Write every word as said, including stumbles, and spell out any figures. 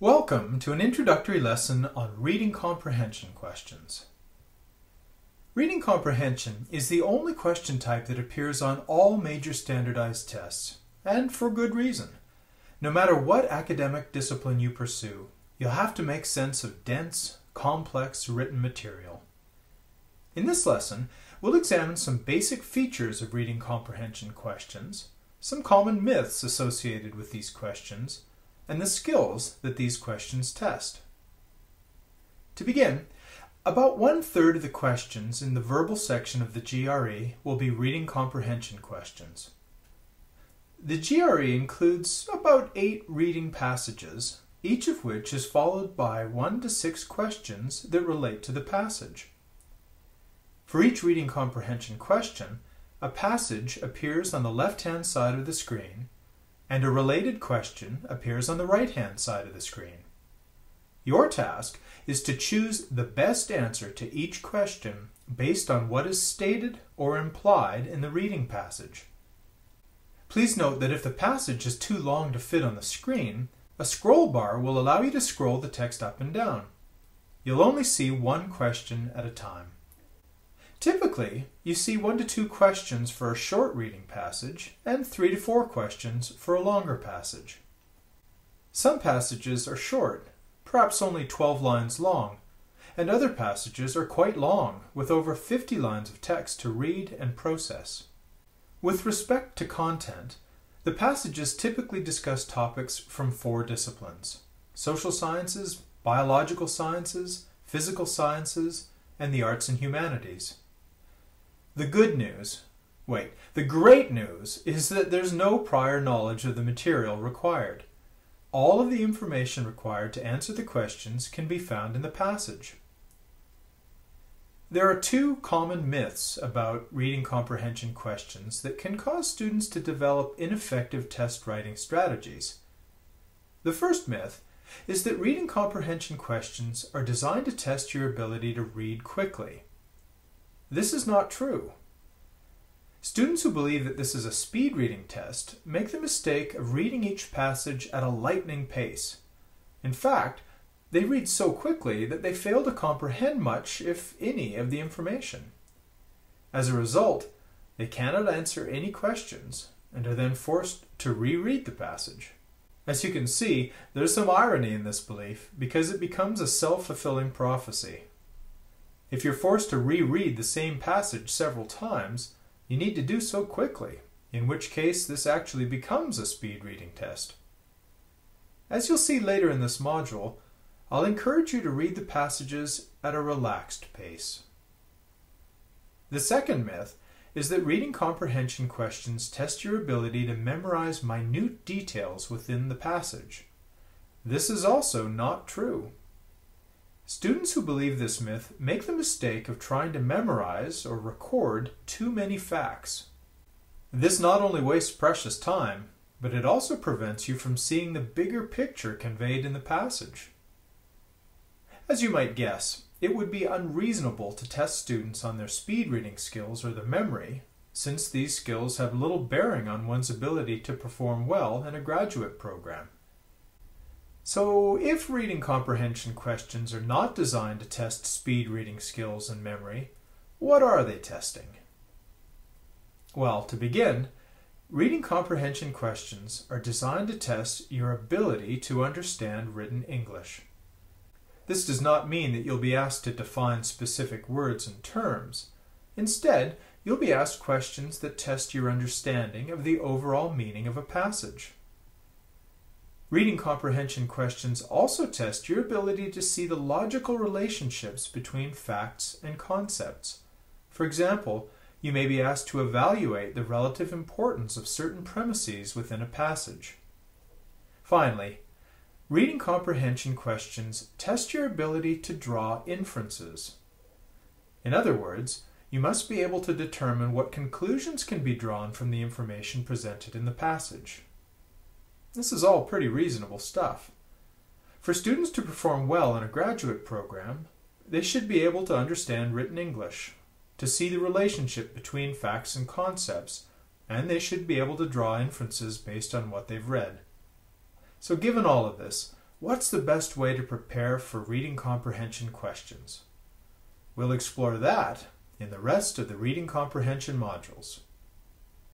Welcome to an introductory lesson on reading comprehension questions. Reading comprehension is the only question type that appears on all major standardized tests, and for good reason. No matter what academic discipline you pursue, you'll have to make sense of dense, complex written material. In this lesson, we'll examine some basic features of reading comprehension questions, some common myths associated with these questions, and the skills that these questions test. To begin, about one-third of the questions in the verbal section of the G R E will be reading comprehension questions. The G R E includes about eight reading passages, each of which is followed by one to six questions that relate to the passage. For each reading comprehension question, a passage appears on the left-hand side of the screen, and a related question appears on the right-hand side of the screen. Your task is to choose the best answer to each question based on what is stated or implied in the reading passage. Please note that if the passage is too long to fit on the screen, a scroll bar will allow you to scroll the text up and down. You'll only see one question at a time. Typically, you see one to two questions for a short reading passage and three to four questions for a longer passage. Some passages are short, perhaps only twelve lines long, and other passages are quite long, with over fifty lines of text to read and process. With respect to content, the passages typically discuss topics from four disciplines: social sciences, biological sciences, physical sciences, and the arts and humanities. The good news, wait, the great news is that there's no prior knowledge of the material required. All of the information required to answer the questions can be found in the passage. There are two common myths about reading comprehension questions that can cause students to develop ineffective test writing strategies. The first myth is that reading comprehension questions are designed to test your ability to read quickly. This is not true. Students who believe that this is a speed reading test make the mistake of reading each passage at a lightning pace. In fact, they read so quickly that they fail to comprehend much, if any, of the information. As a result, they cannot answer any questions and are then forced to reread the passage. As you can see, there's some irony in this belief because it becomes a self-fulfilling prophecy. If you're forced to reread the same passage several times, you need to do so quickly, in which case this actually becomes a speed reading test. As you'll see later in this module, I'll encourage you to read the passages at a relaxed pace. The second myth is that reading comprehension questions test your ability to memorize minute details within the passage. This is also not true. Students who believe this myth make the mistake of trying to memorize or record too many facts. This not only wastes precious time, but it also prevents you from seeing the bigger picture conveyed in the passage. As you might guess, it would be unreasonable to test students on their speed reading skills or their memory, since these skills have little bearing on one's ability to perform well in a graduate program. So, if reading comprehension questions are not designed to test speed reading skills and memory, what are they testing? Well, to begin, reading comprehension questions are designed to test your ability to understand written English. This does not mean that you'll be asked to define specific words and terms. Instead, you'll be asked questions that test your understanding of the overall meaning of a passage. Reading comprehension questions also test your ability to see the logical relationships between facts and concepts. For example, you may be asked to evaluate the relative importance of certain premises within a passage. Finally, reading comprehension questions test your ability to draw inferences. In other words, you must be able to determine what conclusions can be drawn from the information presented in the passage. This is all pretty reasonable stuff. For students to perform well in a graduate program, they should be able to understand written English, to see the relationship between facts and concepts, and they should be able to draw inferences based on what they've read. So given all of this, What's the best way to prepare for reading comprehension questions? We'll explore that in the rest of the reading comprehension modules.